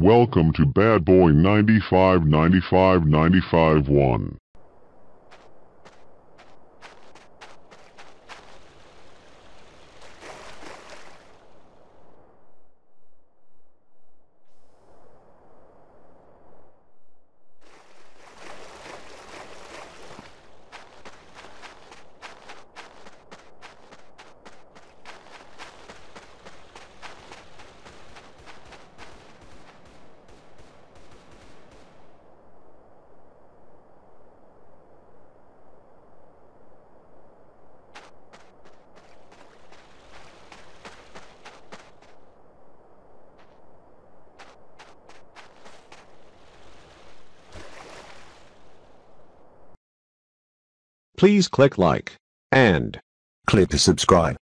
Welcome to BadBoy9595951. Please click like and click to subscribe.